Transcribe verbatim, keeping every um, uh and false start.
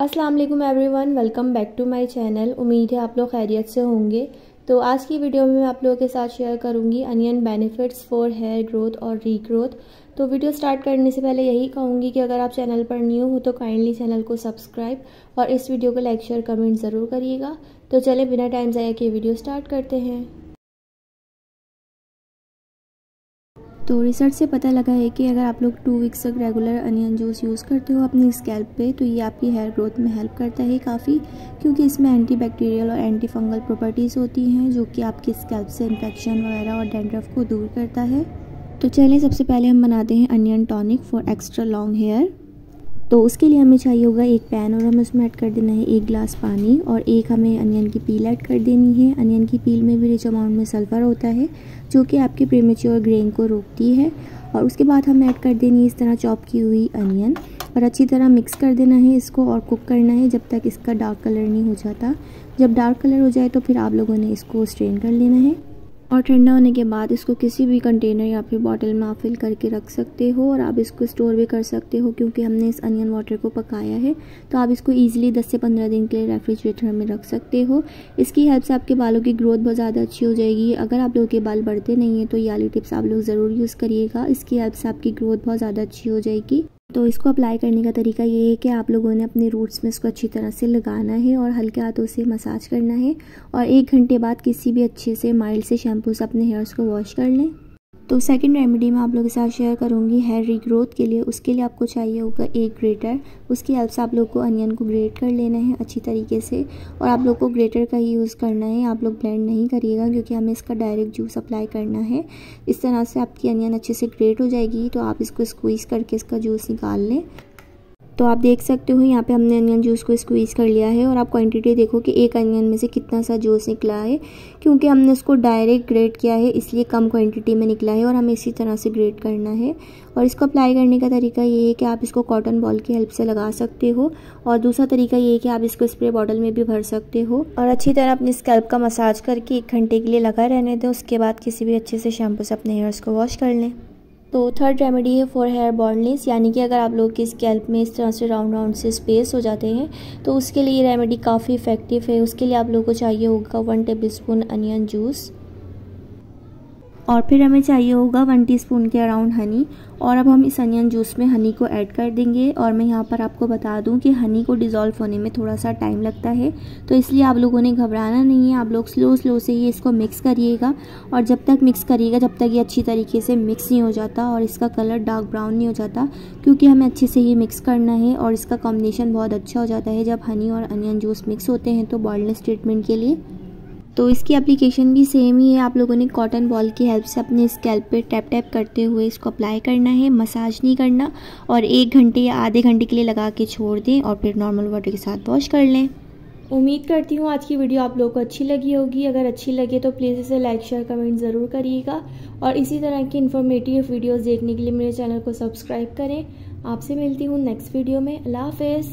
अस्सलाम वालेकुम everyone, welcome back to my channel. उम्मीद है आप लोग खैरियत से होंगे। तो आज की वीडियो में मैं आप लोगों के साथ शेयर करूंगी onion benefits for hair growth और रीग्रोथ। तो वीडियो स्टार्ट करने से पहले यही कहूंगी कि अगर आप चैनल पर न्यू हो तो काइंडली चैनल को सब्सक्राइब और इस वीडियो को लाइक शेयर कमेंट ज़रूर करिएगा। तो चले बिना टाइम ज़ाया किए वीडियो स्टार्ट करते हैं। तो रिसर्च से पता लगा है कि अगर आप लोग टू वीक्स तक रेगुलर अनियन जूस यूज़ करते हो अपनी स्कैल्प पे तो ये आपकी हेयर ग्रोथ में हेल्प करता है काफ़ी, क्योंकि इसमें एंटी बैक्टीरियल और एंटी फंगल प्रॉपर्टीज़ होती हैं जो कि आपकी स्कैल्प से इन्फेक्शन वगैरह और डैंड्रफ को दूर करता है। तो चलिए सबसे पहले हम बनाते हैं onion tonic for extra long hair. तो उसके लिए हमें चाहिए होगा एक पैन और हमें उसमें ऐड कर देना है एक गिलास पानी और एक हमें अनियन की पील ऐड कर देनी है। अनियन की पील में भी रिच अमाउंट में सल्फ़र होता है जो कि आपके प्रीमेच्योर ग्रेइंग को रोकती है। और उसके बाद हमें ऐड कर देनी है इस तरह चॉप की हुई अनियन और अच्छी तरह मिक्स कर देना है इसको और कुक करना है जब तक इसका डार्क कलर नहीं हो जाता। जब डार्क कलर हो जाए तो फिर आप लोगों ने इसको स्ट्रेन कर लेना है और ठंडा होने के बाद इसको किसी भी कंटेनर या फिर बॉटल में आप फिल करके रख सकते हो और आप इसको स्टोर भी कर सकते हो, क्योंकि हमने इस अनियन वाटर को पकाया है तो आप इसको ईजिली दस से पंद्रह दिन के लिए रेफ्रिजरेटर में रख सकते हो। इसकी हेल्प से आपके बालों की ग्रोथ बहुत ज़्यादा अच्छी हो जाएगी। अगर आप लोगों के बाल बढ़ते नहीं हैं तो ये वाली टिप्स आप लोग ज़रूर यूज़ करिएगा, इसकी हेल्प से आपकी ग्रोथ बहुत ज़्यादा अच्छी हो जाएगी। तो इसको अप्लाई करने का तरीका ये है कि आप लोगों ने अपने रूट्स में इसको अच्छी तरह से लगाना है और हल्के हाथों से मसाज करना है और एक घंटे बाद किसी भी अच्छे से माइल्ड से शैम्पू से अपने हेयर्स को वॉश कर लें। तो सेकंड रेमेडी मैं आप लोगों के साथ शेयर करूंगी हेयर रीग्रोथ के लिए। उसके लिए आपको चाहिए होगा एक ग्रेटर, उसकी हेल्प से आप लोग को अनियन को ग्रेट कर लेना है अच्छी तरीके से और आप लोग को ग्रेटर का ही यूज़ करना है, आप लोग ब्लेंड नहीं करिएगा क्योंकि हमें इसका डायरेक्ट जूस अप्लाई करना है। इस तरह से आपकी अनियन अच्छे से ग्रेट हो जाएगी तो आप इसको स्क्वीज़ करके इसका जूस निकाल लें। तो आप देख सकते हो यहाँ पे हमने अनियन जूस को स्क्वीज़ कर लिया है और आप क्वांटिटी देखो कि एक अनियन में से कितना सा जूस निकला है, क्योंकि हमने इसको डायरेक्ट ग्रेट किया है इसलिए कम क्वांटिटी में निकला है और हमें इसी तरह से ग्रेट करना है। और इसको अप्लाई करने का तरीका ये है कि आप इसको कॉटन बॉल की हेल्प से लगा सकते हो और दूसरा तरीका ये है कि आप इसको स्प्रे बॉटल में भी भर सकते हो और अच्छी तरह अपनी स्कैल्प का मसाज करके एक घंटे के लिए लगा रहने दें। उसके बाद किसी भी अच्छे से शैम्पू से अपने हेयर्स को वॉश कर लें। तो थर्ड रेमेडी है फॉर हेयर बॉर्ननेस, यानी कि अगर आप लोग की स्कैल्प में इस तरह से राउंड राउंड से स्पेस हो जाते हैं तो उसके लिए रेमेडी काफ़ी इफेक्टिव है। उसके लिए आप लोगों को चाहिए होगा वन टेबलस्पून अनियन जूस और फिर हमें चाहिए होगा वन टीस्पून के अराउंड हनी। और अब हम इस अनियन जूस में हनी को ऐड कर देंगे और मैं यहाँ पर आपको बता दूँ कि हनी को डिज़ोल्व होने में थोड़ा सा टाइम लगता है तो इसलिए आप लोगों ने घबराना नहीं है, आप लोग स्लो स्लो से ही इसको मिक्स करिएगा और जब तक मिक्स करिएगा जब तक ये अच्छी तरीके से मिक्स नहीं हो जाता और इसका कलर डार्क ब्राउन नहीं हो जाता, क्योंकि हमें अच्छे से ही मिक्स करना है और इसका कॉम्बिनेशन बहुत अच्छा हो जाता है जब हनी और अनियन जूस मिक्स होते हैं तो बॉइलनेस ट्रीटमेंट के लिए। तो इसकी एप्लीकेशन भी सेम ही है, आप लोगों ने कॉटन बॉल की हेल्प से अपने स्कैल्प पे टैप टैप करते हुए इसको अप्लाई करना है, मसाज नहीं करना और एक घंटे या आधे घंटे के लिए लगा के छोड़ दें और फिर नॉर्मल वाटर के साथ वॉश कर लें। उम्मीद करती हूँ आज की वीडियो आप लोगों को अच्छी लगी होगी। अगर अच्छी लगे तो प्लीज़ इसे लाइक शेयर कमेंट ज़रूर करिएगा और इसी तरह की इन्फॉर्मेटिव वीडियोज़ देखने के लिए मेरे चैनल को सब्सक्राइब करें। आपसे मिलती हूँ नेक्स्ट वीडियो में। अल्लाह हाफिज़।